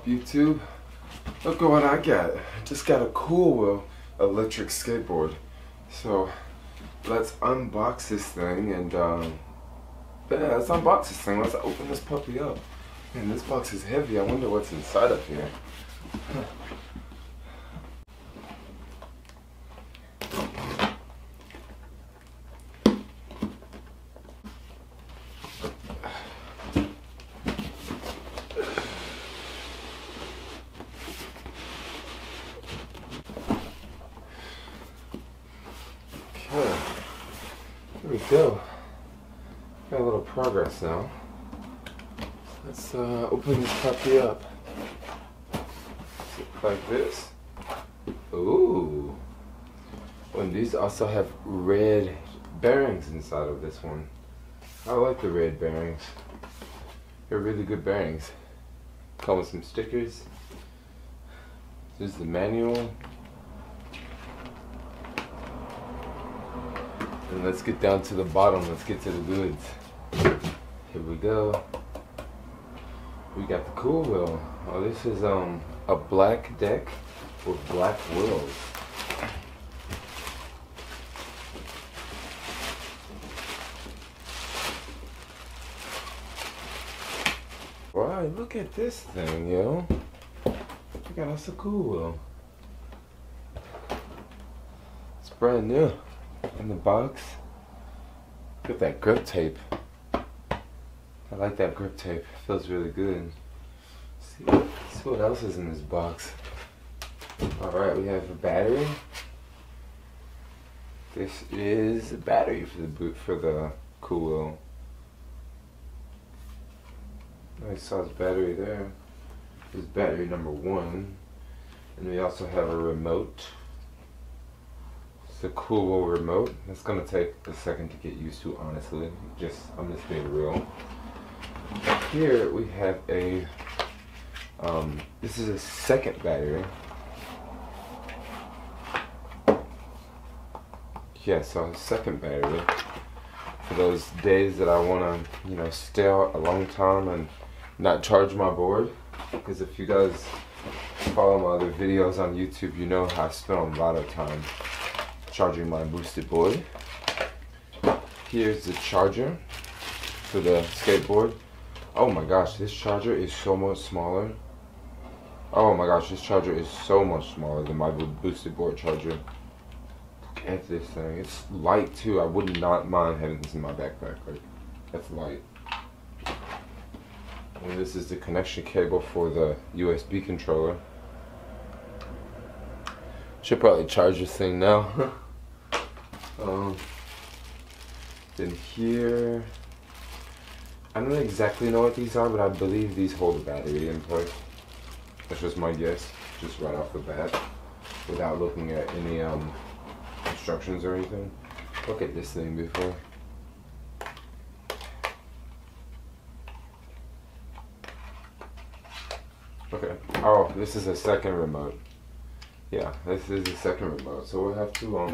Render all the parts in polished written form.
up, YouTube? Look at what I got. Just got a KooWheel electric skateboard. So let's unbox this thing and yeah, let's unbox this thing. Let's open this puppy up. Man, this box is heavy. I wonder what's inside of here. Okay, here we go. Got a little progress now. Let's open this puppy up. Like this. Ooh. Oh, and these also have red bearings inside of this one. I like the red bearings. They're really good bearings. Come with some stickers. Here's the manual. And let's get down to the bottom. Let's get to the goods. Here we go. We got the KooWheel. Oh, this is a black deck with black wheels. Wow, look at this thing, yo. Look at us, a KooWheel. It's brand new. In the box. Look at that grip tape. I like that grip tape. It feels really good. Let's see what else is in this box. Alright, we have a battery. This is a battery for the KooWheel. Nice size battery there. This is battery number 1. And we also have a remote. It's a KooWheel remote. It's gonna take a second to get used to, honestly. I'm just being real. Here we have a this is a second battery. Yeah, so a second battery for those days that I want to, you know, stay out a long time and not charge my board. Because if you guys follow my other videos on YouTube, you know I spend a lot of time charging my boosted board. Here's the charger for the skateboard. Oh my gosh, this charger is so much smaller. Oh my gosh, this charger is so much smaller than my boosted board charger. Look at this thing. It's light too. I would not mind having this in my backpack. Like, that's light. And this is the connection cable for the USB controller. Should probably charge this thing now. Then here, I don't exactly know what these are, but I believe these hold the battery input. That's just my guess, just right off the bat, without looking at any instructions or anything. Look at this thing before. Okay. Oh, this is a second remote. Yeah, this is the second remote, so we'll have to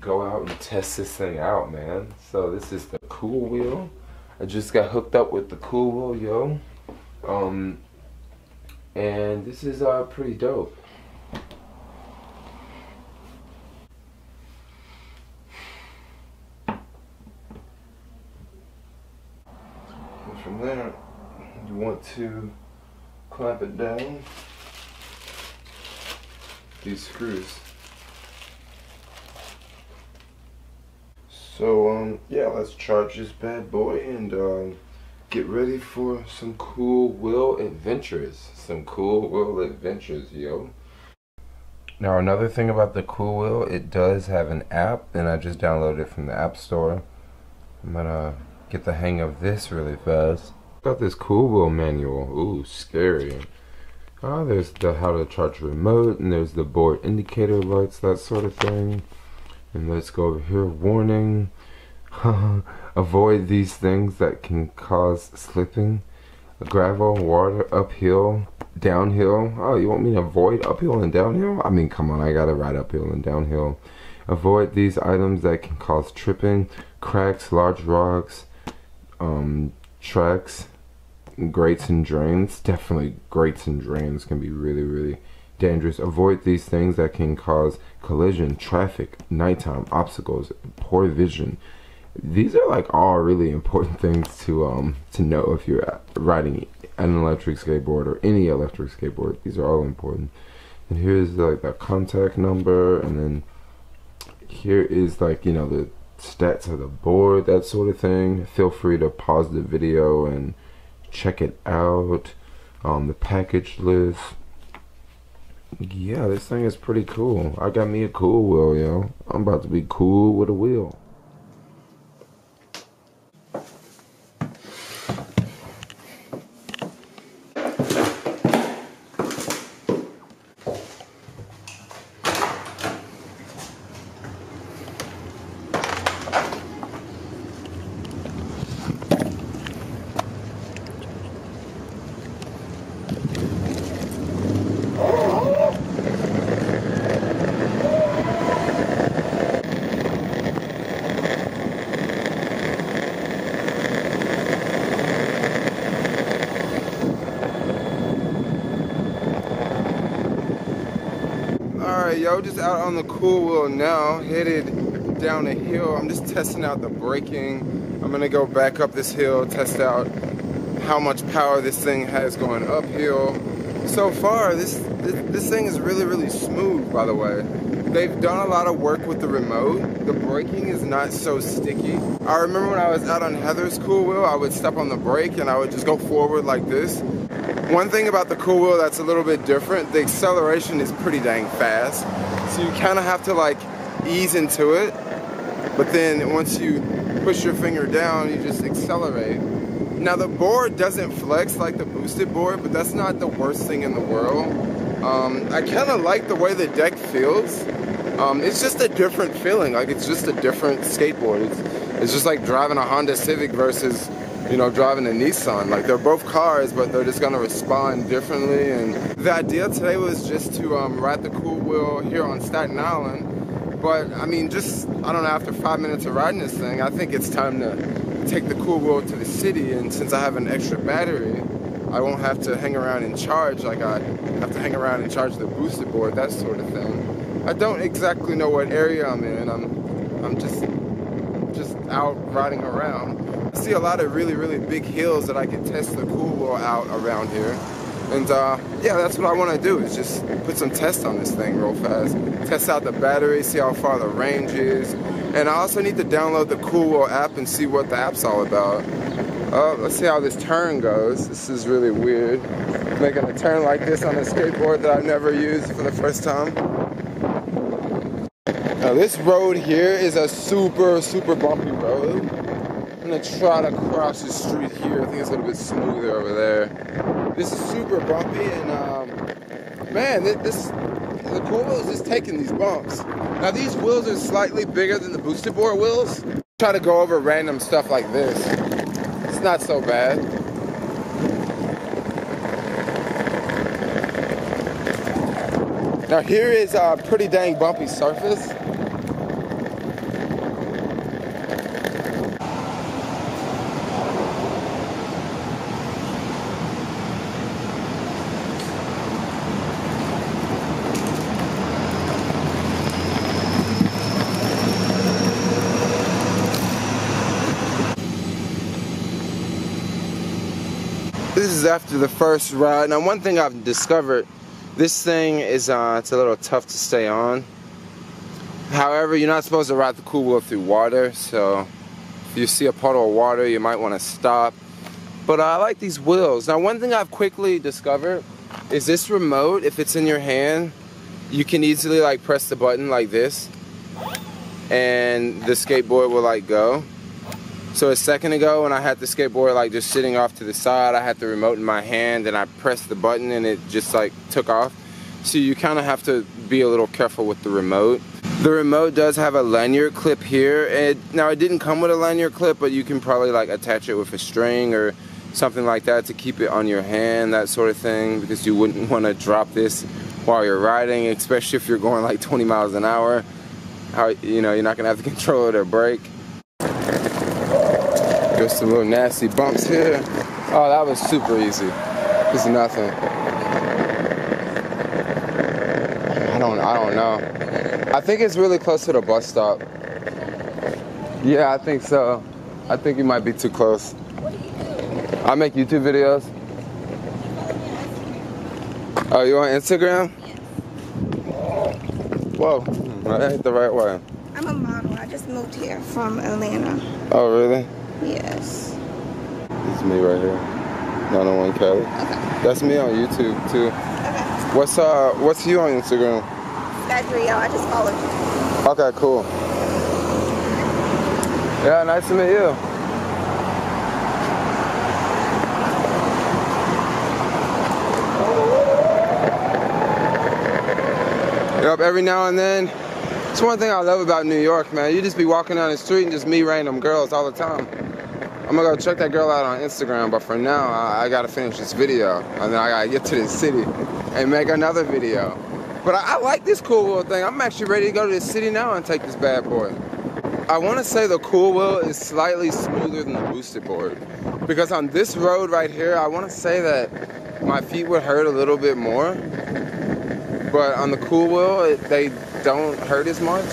go out and test this thing out, man. So this is the KooWheel. I just got hooked up with the KooWheel, yo. And this is pretty dope. And from there, you want to clamp it down. These screws. So, yeah, let's charge this bad boy and get ready for some KooWheel adventures. Some KooWheel adventures, yo. Now, another thing about the KooWheel, it does have an app, and I just downloaded it from the App Store. I'm gonna get the hang of this really fast. Got this KooWheel manual. Ooh, scary. Ah, there's the how to charge remote, and there's the board indicator lights, that sort of thing. And let's go over here. Warning. Avoid these things that can cause slipping. Gravel, water, uphill, downhill. Oh, you want me to avoid uphill and downhill? I mean, come on, I gotta ride uphill and downhill. Avoid these items that can cause tripping. Cracks, large rocks, tracks, grates and drains. Definitely grates and drains can be really, really dangerous. Avoid these things that can cause collision, traffic, nighttime, obstacles, poor vision. These are like all really important things to know if you're riding an electric skateboard or any electric skateboard. These are all important. And here's like the contact number, and then here is like, you know, the stats of the board, that sort of thing. Feel free to pause the video and check it out. The package list. Yeah, this thing is pretty cool. I got me a cool wheel, yo. I'm about to be cool with a wheel. Yo, just out on the KooWheel now, headed down a hill. I'm just testing out the braking. I'm gonna go back up this hill, test out how much power this thing has going uphill. So far, this thing is really, really smooth, by the way. They've done a lot of work with the remote. The braking is not so sticky. I remember when I was out on Heather's KooWheel, I would step on the brake and I would just go forward like this. One thing about the KooWheel that's a little bit different, the acceleration is pretty dang fast. So you kind of have to like ease into it, but then once you push your finger down, you just accelerate. Now the board doesn't flex like the Boosted board, but that's not the worst thing in the world. I kind of like the way the deck feels. It's just a different feeling, like it's just a different skateboard. It's just like driving a Honda Civic versus, you know, driving a Nissan. Like, they're both cars, but they're just gonna respond differently. And the idea today was just to ride the KooWheel here on Staten Island. But I mean, just, I don't know, after 5 minutes of riding this thing, I think it's time to take the KooWheel to the city. And since I have an extra battery, I won't have to hang around and charge, like I have to hang around and charge the Boosted board, that sort of thing. I don't exactly know what area I'm in. I'm just out riding around. I see a lot of really, really big hills that I can test the KooWheel out around here. And yeah, that's what I want to do, is just put some tests on this thing real fast. Test out the battery, see how far the range is. And I also need to download the KooWheel app and see what the app's all about. Let's see how this turn goes. This is really weird. Making a turn like this on a skateboard that I've never used for the first time. Now this road here is a super, super bumpy road. I'm gonna try to cross the street here. I think it's a little bit smoother over there. This is super bumpy, and man, the KooWheel is just taking these bumps. Now these wheels are slightly bigger than the Boosted board wheels. Try to go over random stuff like this. It's not so bad. Now here is a pretty dang bumpy surface. This is after the first ride. Now one thing I've discovered, this thing is it's a little tough to stay on. However, you're not supposed to ride the KooWheel through water, so if you see a puddle of water, you might want to stop. But I like these wheels. Now one thing I've quickly discovered is this remote, if it's in your hand, you can easily like press the button like this and the skateboard will like go. So a second ago when I had the skateboard like just sitting off to the side, I had the remote in my hand and I pressed the button and it just like took off. So you kind of have to be a little careful with the remote. The remote does have a lanyard clip here. Now it didn't come with a lanyard clip, but you can probably like attach it with a string or something like that to keep it on your hand, that sort of thing, because you wouldn't want to drop this while you're riding, especially if you're going like 20 miles an hour. You know, you're not going to have the control it or brake. There's some little nasty bumps here. Oh, that was super easy. It's nothing. I don't know. I think it's really close to the bus stop. Yeah, I think so. I think you might be too close. What do you do? I make YouTube videos. Oh, you on Instagram? Yes. Whoa, that ain't the right way. I'm a model. I just moved here from Atlanta. Oh, really? Yes. This is me right here. 901 Kelly. Okay. That's me on YouTube too. Okay. What's you on Instagram? Gadriel. I just followed you. Okay, cool. Yeah, nice to meet you. Up every now and then. It's one thing I love about New York, man. You just be walking down the street and just meet random girls all the time. I'm gonna go check that girl out on Instagram, but for now, I gotta finish this video, and then I gotta get to the city and make another video. But I like this KooWheel thing. I'm actually ready to go to the city now and take this bad boy. I wanna say the KooWheel is slightly smoother than the Boosted Board, because on this road right here, I wanna say that my feet would hurt a little bit more. But on the KooWheel, they don't hurt as much.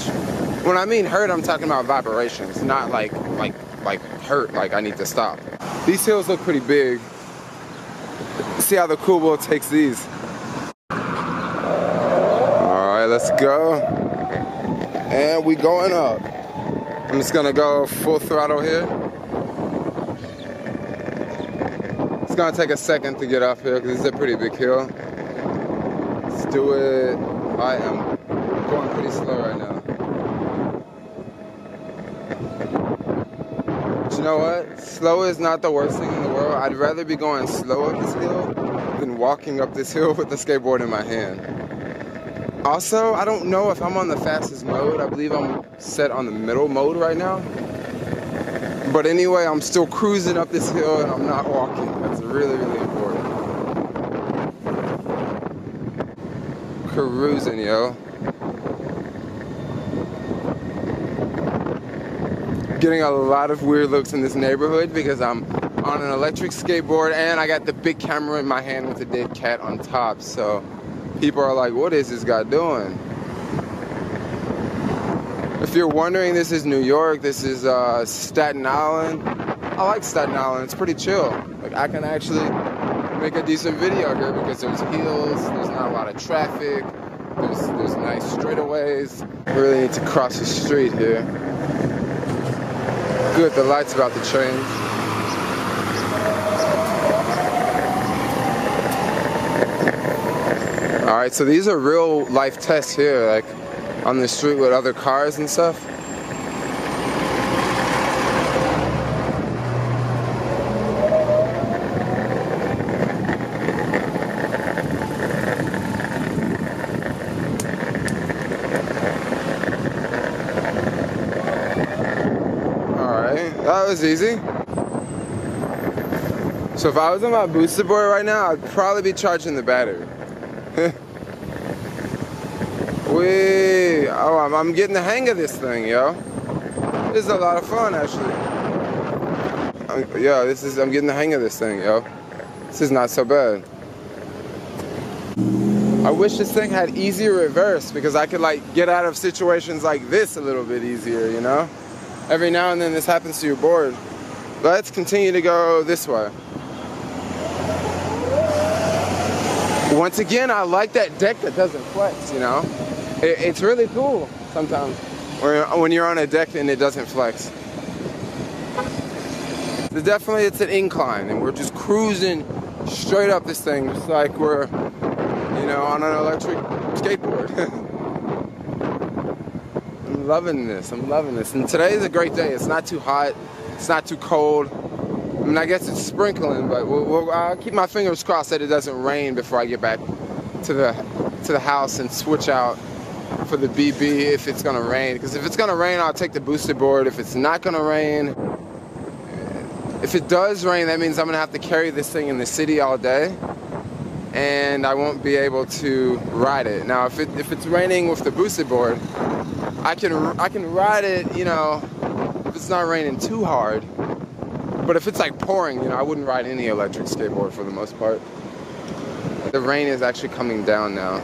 When I mean hurt, I'm talking about vibrations, not like hurt, like I need to stop. These hills look pretty big. See how the KooWheel takes these. All right, let's go. And we going up. I'm just gonna go full throttle here. It's gonna take a second to get off here because it's a pretty big hill. Let's do it. I am going pretty slow right now. But you know what? Slow is not the worst thing in the world. I'd rather be going slow up this hill than walking up this hill with the skateboard in my hand. Also, I don't know if I'm on the fastest mode. I believe I'm set on the middle mode right now. But anyway, I'm still cruising up this hill and I'm not walking. That's really, really important. Cruising, yo. Getting a lot of weird looks in this neighborhood because I'm on an electric skateboard and I got the big camera in my hand with a dead cat on top. So people are like, what is this guy doing? If you're wondering, this is New York. This is Staten Island. I like Staten Island. It's pretty chill. Like, I can actually make a decent video here because there's hills, there's not a lot of traffic, there's nice straightaways. I really need to cross the street here. Good, the light's about to change. All right, so these are real life tests here, like on the street with other cars and stuff. That was easy. So if I was on my Boosted Board right now, I'd probably be charging the battery. Wee! Oh, I'm getting the hang of this thing, yo. This is a lot of fun, actually. I'm getting the hang of this thing, yo. This is not so bad. I wish this thing had easier reverse because I could like get out of situations like this a little bit easier, you know? Every now and then this happens to your board. Let's continue to go this way. Once again, I like that deck that doesn't flex, you know? It's really cool sometimes when you're on a deck and it doesn't flex. So definitely it's an incline and we're just cruising straight up this thing just like we're, you know, on an electric skateboard. I'm loving this. And today is a great day. It's not too hot. It's not too cold. I mean, I guess it's sprinkling, but I'll keep my fingers crossed that it doesn't rain before I get back to the house and switch out for the BB if it's gonna rain. Because if it's gonna rain, I'll take the Boosted Board. If it's not gonna rain, if it does rain, that means I'm gonna have to carry this thing in the city all day, and I won't be able to ride it. Now, if it's raining with the Boosted Board, I can ride it, you know, if it's not raining too hard. But if it's like pouring, you know, I wouldn't ride any electric skateboard for the most part. The rain is actually coming down now.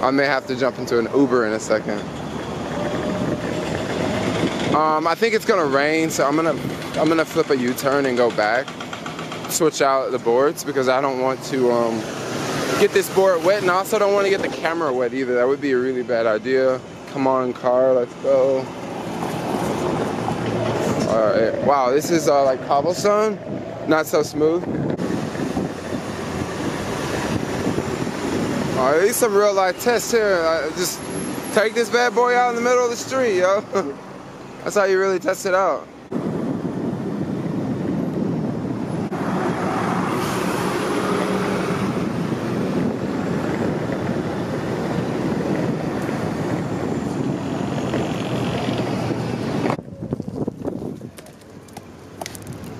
I may have to jump into an Uber in a second. I think it's gonna rain, so I'm gonna flip a U-turn and go back, switch out the boards, because I don't want to get this board wet, and I also don't want to get the camera wet either. That would be a really bad idea. Come on, car, let's go. All right. Wow, this is like cobblestone, not so smooth. All right, these some real life tests here. Just take this bad boy out in the middle of the street, yo. That's how you really test it out.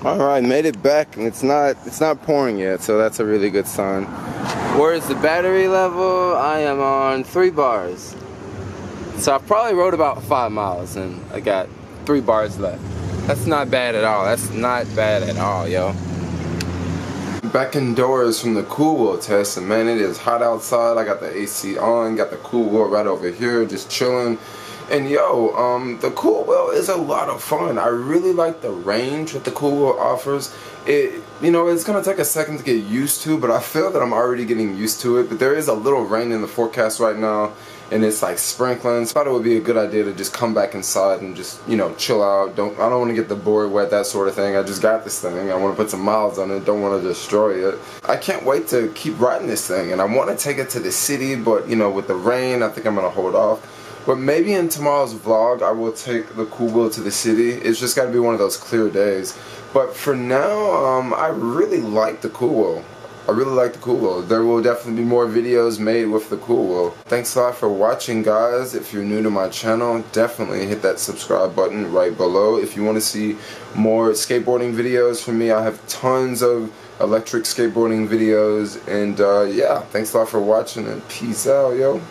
All right, made it back, and it's not pouring yet, so that's a really good sign. Where is the battery level? I am on 3 bars. So I probably rode about 5 miles, and I got 3 bars left. That's not bad at all. That's not bad at all, yo. Back indoors from the KooWheel test, and man, it is hot outside. I got the AC on, got the KooWheel right over here, just chilling. And yo, the KooWheel is a lot of fun. I really like the range that the KooWheel offers. It, you know, it's gonna take a second to get used to, but I feel that I'm already getting used to it. But there is a little rain in the forecast right now, and it's like sprinkling. So I thought it would be a good idea to just come back inside and just, you know, chill out. I don't want to get the board wet, that sort of thing. I just got this thing. I want to put some miles on it. Don't want to destroy it. I can't wait to keep riding this thing, and I want to take it to the city. But you know, with the rain, I think I'm gonna hold off. But maybe in tomorrow's vlog, I will take the KooWheel to the city. It's just got to be one of those clear days. But for now, I really like the KooWheel. I really like the KooWheel. There will definitely be more videos made with the KooWheel. Thanks a lot for watching, guys. If you're new to my channel, definitely hit that subscribe button right below. If you want to see more skateboarding videos from me, I have tons of electric skateboarding videos. And yeah, thanks a lot for watching, and peace out, yo.